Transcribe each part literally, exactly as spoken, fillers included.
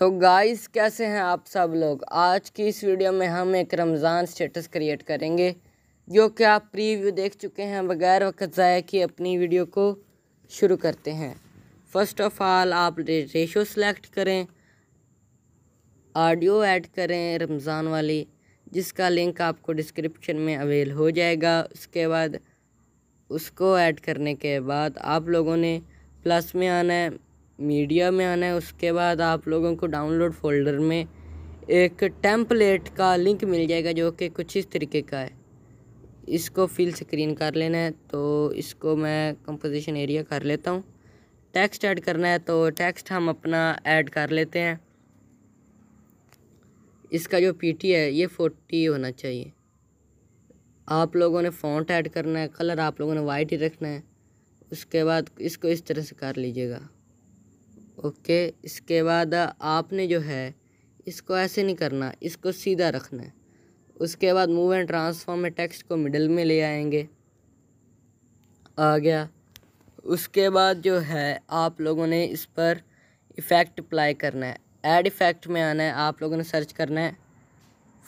तो गाइस कैसे हैं आप सब लोग। आज की इस वीडियो में हम एक रमज़ान स्टेटस क्रिएट करेंगे जो कि आप प्रीव्यू देख चुके हैं। बगैर वक्त ज़ाया किए अपनी वीडियो को शुरू करते हैं। फ़र्स्ट ऑफ़ ऑल आप रेशो सेलेक्ट करें, ऑडियो ऐड करें रमज़ान वाली, जिसका लिंक आपको डिस्क्रिप्शन में अवेल हो जाएगा। उसके बाद उसको ऐड करने के बाद आप लोगों ने प्लस में आना है, मीडिया में आना है। उसके बाद आप लोगों को डाउनलोड फोल्डर में एक टेम्पलेट का लिंक मिल जाएगा जो कि कुछ इस तरीके का है। इसको फिल स्क्रीन कर लेना है, तो इसको मैं कंपोजिशन एरिया कर लेता हूँ। टेक्स्ट ऐड करना है तो टेक्स्ट हम अपना ऐड कर लेते हैं। इसका जो पीटी है ये फोर्टी होना चाहिए। आप लोगों ने फॉन्ट ऐड करना है, कलर आप लोगों ने वाइट ही रखना है। उसके बाद इसको इस तरह से कर लीजिएगा, ओके। इसके बाद आपने जो है इसको ऐसे नहीं करना, इसको सीधा रखना है। उसके बाद मूव एंड ट्रांसफॉर्म में टेक्स्ट को मिडल में ले आएंगे, आ गया। उसके बाद जो है आप लोगों ने इस पर इफ़ेक्ट अप्लाई करना है। ऐड इफ़ेक्ट में आना है, आप लोगों ने सर्च करना है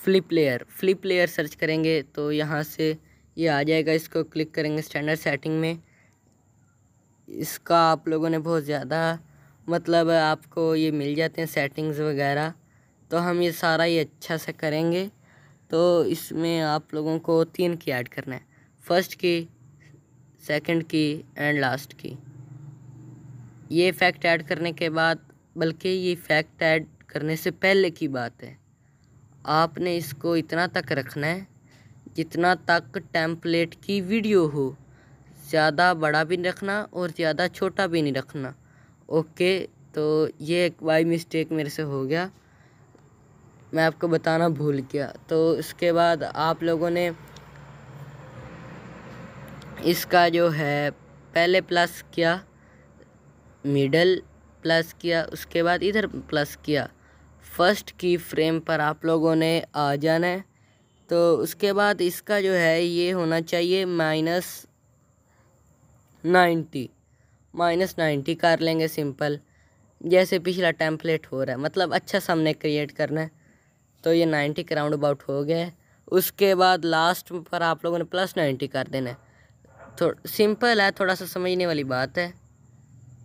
flip layer. Flip layer search करेंगे तो यहाँ से ये आ जाएगा। इसको क्लिक करेंगे स्टैंडर्ड सेटिंग में। इसका आप लोगों ने बहुत ज़्यादा मतलब आपको ये मिल जाते हैं सेटिंग्स वगैरह, तो हम ये सारा ये अच्छा से करेंगे। तो इसमें आप लोगों को तीन की ऐड करना है, फर्स्ट की, सेकंड की एंड लास्ट की। ये इफ़ेक्ट ऐड करने के बाद, बल्कि ये इफ़ेक्ट ऐड करने से पहले की बात है, आपने इसको इतना तक रखना है जितना तक टेम्पलेट की वीडियो हो। ज़्यादा बड़ा भी नहीं रखना और ज़्यादा छोटा भी नहीं रखना, ओके। तो ये एक बाई मिस्टेक मेरे से हो गया, मैं आपको बताना भूल गया। तो उसके बाद आप लोगों ने इसका जो है पहले प्लस किया, मिडल प्लस किया, उसके बाद इधर प्लस किया। फर्स्ट की फ्रेम पर आप लोगों ने आ जाना है। तो उसके बाद इसका जो है ये होना चाहिए माइनस नाइन्टी माइनस नाइन्टी कर लेंगे सिंपल, जैसे पिछला टेम्पलेट हो रहा है। मतलब अच्छा सा हमने क्रिएट करना है, तो ये नाइन्टी के राउंड अबाउट हो गया। उसके बाद लास्ट पर आप लोगों ने प्लस नाइन्टी कर देना है। थो सिंपल है, थोड़ा सा समझने वाली बात है।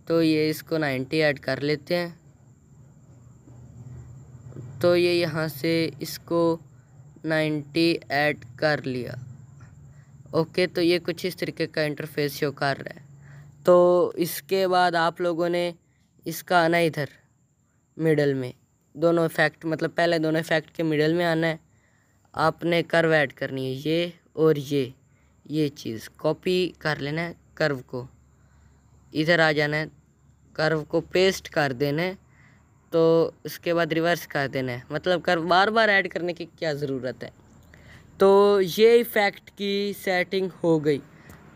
तो ये इसको नाइन्टी ऐड कर लेते हैं। तो ये यहाँ से इसको नाइन्टी ऐड कर लिया, ओके। तो ये कुछ इस तरीके का इंटरफेस शो कर रहा है। तो इसके बाद आप लोगों ने इसका आना इधर मिडल में, दोनों इफ़ेक्ट मतलब पहले दोनों इफ़ेक्ट के मिडल में आना है। आपने कर्व ऐड करनी है, ये और ये ये चीज़ कॉपी कर लेना है। कर्व को इधर आ जाना है, कर्व को पेस्ट कर देना है। तो उसके बाद रिवर्स कर देना है, मतलब कर्व बार बार ऐड करने की क्या ज़रूरत है। तो ये इफ़ेक्ट की सेटिंग हो गई।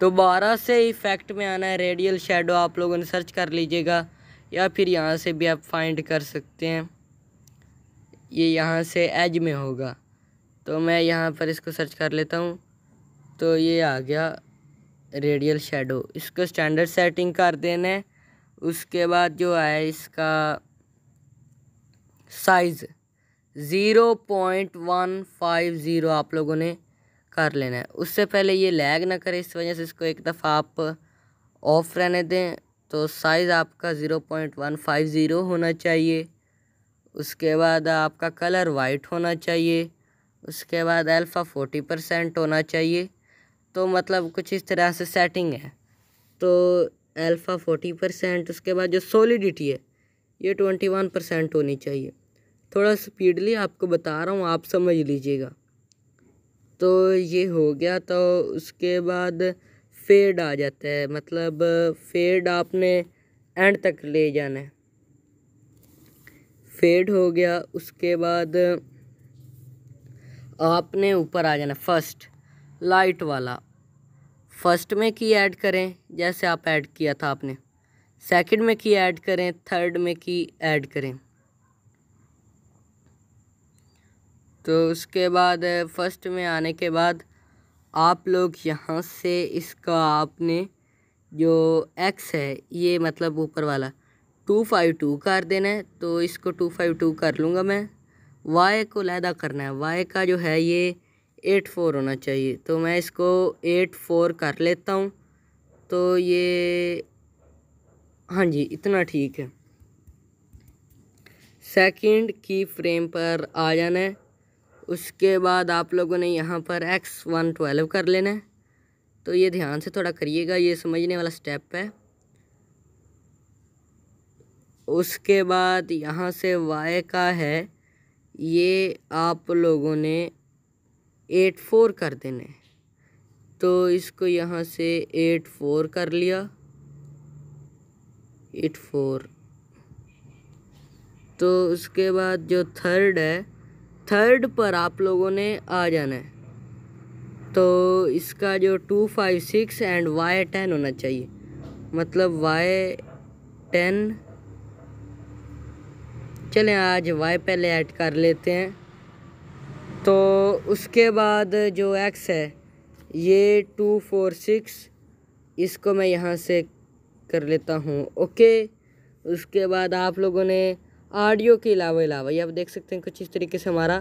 दोबारा से इफ़ेक्ट में आना है, रेडियल शेडो आप लोगों ने सर्च कर लीजिएगा, या फिर यहाँ से भी आप फाइंड कर सकते हैं। ये यहाँ से एज में होगा, तो मैं यहाँ पर इसको सर्च कर लेता हूँ। तो ये आ गया रेडियल शेडो। इसको स्टैंडर्ड सेटिंग कर देना है। उसके बाद जो है इसका size zero point one five zero आप लोगों ने कर लेना है। उससे पहले ये लैग ना करे, इस वजह से इसको एक दफ़ा आप ऑफ रहने दें। तो साइज़ आपका zero point one five zero होना चाहिए। उसके बाद आपका कलर वाइट होना चाहिए। उसके बाद अल्फ़ा चालीस परसेंट होना चाहिए। तो मतलब कुछ इस तरह से सेटिंग है। तो अल्फ़ा चालीस परसेंट। उसके बाद जो सॉलिडिटी है ये इक्कीस परसेंट होनी चाहिए। थोड़ा स्पीडली आपको बता रहा हूँ, आप समझ लीजिएगा। तो ये हो गया। तो उसके बाद फेड आ जाता है, मतलब फेड आपने एंड तक ले जाना है। फेड हो गया। उसके बाद आपने ऊपर आ जाना, फर्स्ट लाइट वाला फर्स्ट में की ऐड करें जैसे आप ऐड किया था आपने, सेकंड में की ऐड करें, थर्ड में की ऐड करें। तो उसके बाद फर्स्ट में आने के बाद आप लोग यहाँ से इसका आपने जो एक्स है ये मतलब ऊपर वाला टू फाइव टू कर देना है, तो इसको टू फाइव टू कर लूँगा मैं। वाई को अलहदा करना है, वाई का जो है ये एट फोर होना चाहिए, तो मैं इसको एट फोर कर लेता हूँ। तो ये हाँ जी इतना ठीक है। सेकंड की फ्रेम पर आ जाना है, उसके बाद आप लोगों ने यहाँ पर एक्स वन ट्वेल्व कर लेना है। तो ये ध्यान से थोड़ा करिएगा, ये समझने वाला स्टेप है। उसके बाद यहाँ से वाई का है ये आप लोगों ने एट फोर कर देने, तो इसको यहाँ से एट फोर कर लिया, एट फोर। तो उसके बाद जो थर्ड है, थर्ड पर आप लोगों ने आ जाना है। तो इसका जो two five six and Y ten होना चाहिए, मतलब वाई टेन। चलें आज वाई पहले ऐड कर लेते हैं। तो उसके बाद जो एक्स है ये टू फोर सिक्स, इसको मैं यहाँ से कर लेता हूँ, ओके। उसके बाद आप लोगों ने ऑडियो के अलावा अलावा ये आप देख सकते हैं कुछ इस तरीके से हमारा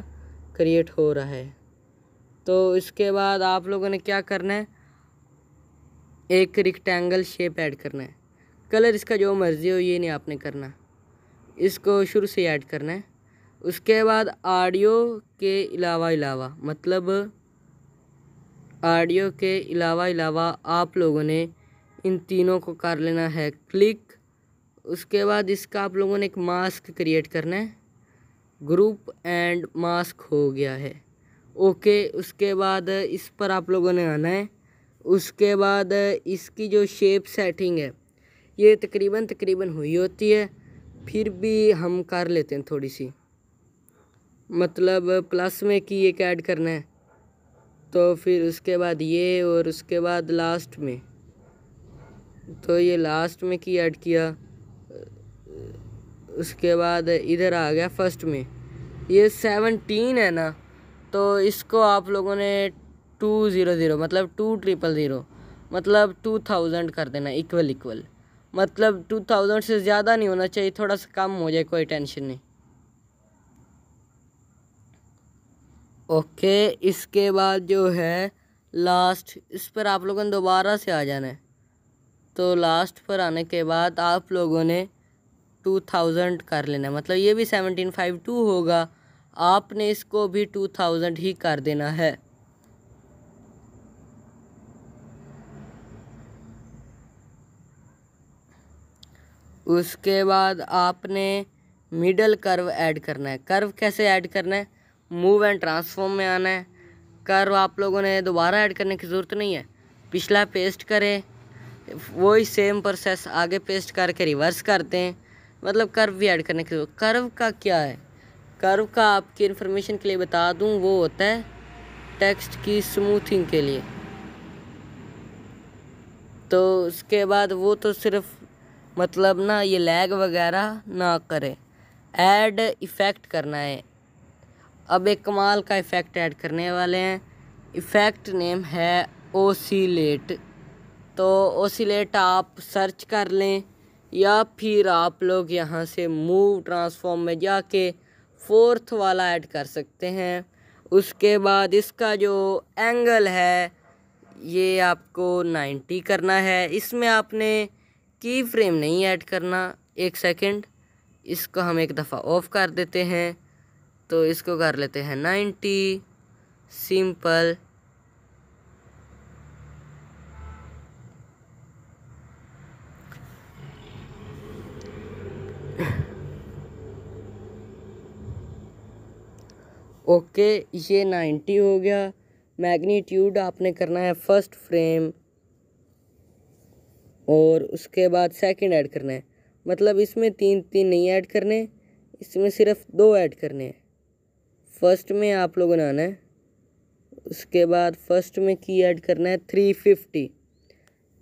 क्रिएट हो रहा है। तो इसके बाद आप लोगों ने क्या करना है, एक रेक्टेंगल शेप ऐड करना है। कलर इसका जो मर्ज़ी हो ये नहीं आपने करना, इसको शुरू से ऐड करना है। उसके बाद ऑडियो के अलावा अलावा मतलब ऑडियो के अलावा अलावा आप लोगों ने इन तीनों को कर लेना है क्लिक। उसके बाद इसका आप लोगों ने एक मास्क क्रिएट करना है, ग्रुप एंड मास्क हो गया है, ओके। उसके बाद इस पर आप लोगों ने आना है। उसके बाद इसकी जो शेप सेटिंग है ये तकरीबन तकरीबन हुई होती है, फिर भी हम कर लेते हैं थोड़ी सी, मतलब प्लस में की एक ऐड करना है। तो फिर उसके बाद ये, और उसके बाद लास्ट में, तो ये लास्ट में की ऐड किया। उसके बाद इधर आ गया फर्स्ट में, ये सेवनटीन है ना, तो इसको आप लोगों ने टू ज़ीरो ज़ीरो मतलब टू ट्रिपल ज़ीरो मतलब टू थाउजेंड कर देना, इक्वल इक्वल मतलब टू थाउजेंड से ज़्यादा नहीं होना चाहिए, थोड़ा सा कम हो जाए कोई टेंशन नहीं, ओके। इसके बाद जो है लास्ट, इस पर आप लोगों ने दोबारा से आ जाना है। तो लास्ट पर आने के बाद आप लोगों ने टू थाउजेंड कर लेना है, मतलब ये भी सेवनटीन फाइव टू होगा, आपने इसको भी टू थाउजेंड ही कर देना है। उसके बाद आपने मिडल कर्व ऐड करना है। कर्व कैसे ऐड करना है, मूव एंड ट्रांसफॉर्म में आना है। कर्व आप लोगों ने दोबारा ऐड करने की ज़रूरत नहीं है, पिछला पेस्ट करें, वही सेम प्रोसेस आगे पेस्ट करके रिवर्स करते हैं, मतलब कर्व भी ऐड करने की जरूरत। कर्व का क्या है, कर्व का आपकी इन्फॉर्मेशन के लिए बता दूं वो होता है टेक्स्ट की स्मूथिंग के लिए। तो उसके बाद वो तो सिर्फ मतलब ना ये लैग वगैरह ना करे, ऐड इफ़ेक्ट करना है। अब एक कमाल का इफ़ेक्ट ऐड करने वाले हैं, इफ़ेक्ट नेम है ओसिलेट। तो ओसिलेट आप सर्च कर लें, या फिर आप लोग यहाँ से मूव ट्रांसफॉर्म में जाके फोर्थ वाला ऐड कर सकते हैं। उसके बाद इसका जो एंगल है ये आपको नाइन्टी करना है, इसमें आपने की फ्रेम नहीं ऐड करना। एक सेकंड, इसको हम एक दफ़ा ऑफ कर देते हैं, तो इसको कर लेते हैं नाइन्टी सिंपल। ओके okay, ये नाइन्टी हो गया। मैग्नीट्यूड आपने करना है फर्स्ट फ्रेम, और उसके बाद सेकंड ऐड करना है, मतलब इसमें तीन तीन नहीं ऐड करने, इसमें सिर्फ दो ऐड करने हैं। फर्स्ट में आप लोगों ने आना है, उसके बाद फर्स्ट में की ऐड करना है थ्री फिफ्टी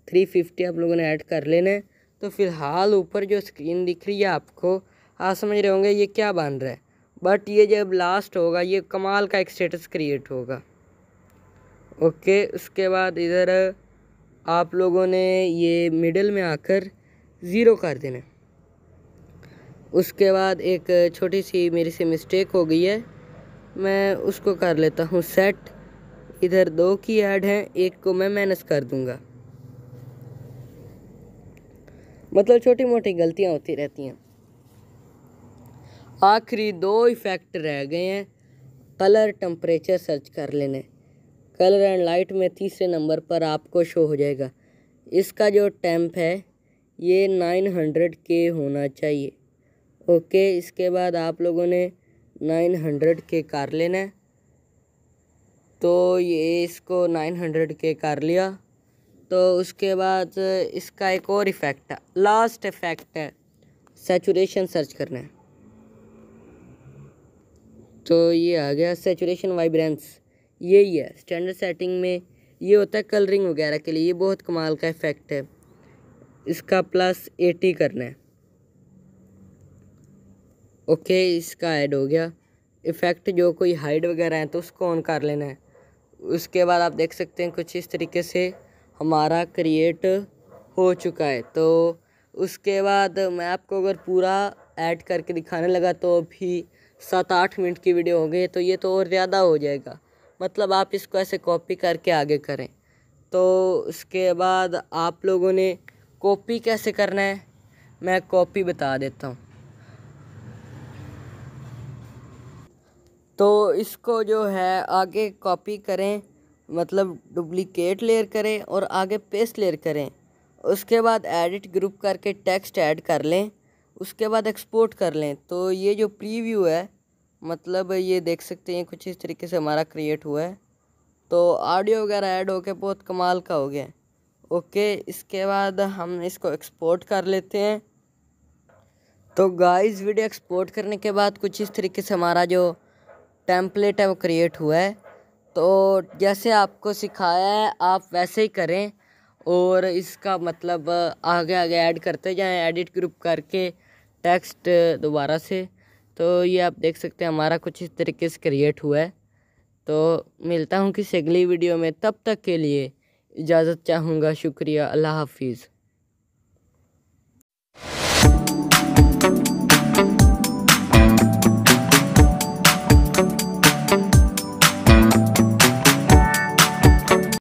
थ्री फिफ्टी आप लोगों ने ऐड कर लेना है। तो फ़िलहाल ऊपर जो स्क्रीन दिख रही है आपको, आप समझ रहे होंगे ये क्या बन रहा है, बट ये जब लास्ट होगा ये कमाल का एक स्टेटस क्रिएट होगा, ओके। उसके बाद इधर आप लोगों ने ये मिडल में आकर ज़ीरो कर देना, उसके बाद एक छोटी सी मेरी से मिस्टेक हो गई है, मैं उसको कर लेता हूँ सेट। इधर दो की ऐड हैं, एक को मैं माइनस कर दूँगा। मतलब छोटी मोटी गलतियाँ होती रहती हैं। आखिरी दो इफ़ेक्ट रह गए हैं, कलर टेम्परेचर सर्च कर लेने। कलर एंड लाइट में तीसरे नंबर पर आपको शो हो जाएगा। इसका जो टेम्प है ये नौ सौ के होना चाहिए। ओके, इसके बाद आप लोगों ने नौ सौ के कर लेना है। तो ये इसको नौ सौ के कर लिया। तो उसके बाद इसका एक और इफ़ेक्ट है, लास्ट इफ़ेक्ट है, सैचुरेशन सर्च करना है। तो ये आ गया सैचुरेशन वाइब्रेंस, यही है स्टैंडर्ड सेटिंग में। ये होता है कलरिंग वगैरह के लिए, ये बहुत कमाल का इफ़ेक्ट है। इसका प्लस अस्सी करना है। ओके, इसका ऐड हो गया। इफ़ेक्ट जो कोई हाइड वगैरह है तो उसको ऑन कर लेना है। उसके बाद आप देख सकते हैं कुछ इस तरीके से हमारा क्रिएट हो चुका है। तो उसके बाद मैं आपको अगर पूरा ऐड करके दिखाने लगा तो भी सात आठ मिनट की वीडियो हो गई, तो ये तो और ज़्यादा हो जाएगा। मतलब आप इसको ऐसे कॉपी करके आगे करें। तो उसके बाद आप लोगों ने कॉपी कैसे करना है, मैं कॉपी बता देता हूँ। तो इसको जो है आगे कॉपी करें, मतलब डुप्लीकेट लेयर करें और आगे पेस्ट लेयर करें। उसके बाद एडिट ग्रुप करके टेक्स्ट ऐड कर लें। उसके बाद एक्सपोर्ट कर लें। तो ये जो प्रीव्यू है, मतलब ये देख सकते हैं कुछ इस तरीके से हमारा क्रिएट हुआ है। तो ऑडियो वगैरह ऐड होके बहुत कमाल का हो गया। ओके, इसके बाद हम इसको एक्सपोर्ट कर लेते हैं। तो गाइस, वीडियो एक्सपोर्ट करने के बाद कुछ इस तरीके से हमारा जो टेम्पलेट है वो क्रिएट हुआ है। तो जैसे आपको सिखाया है आप वैसे ही करें और इसका मतलब आगे आगे ऐड करते जाएं, एडिट ग्रुप करके टेक्स्ट दोबारा से। तो ये आप देख सकते हैं हमारा कुछ इस तरीके से क्रिएट हुआ है। तो मिलता हूँ किसी अगली वीडियो में, तब तक के लिए इजाज़त चाहूँगा। शुक्रिया, अल्लाह हाफिज़।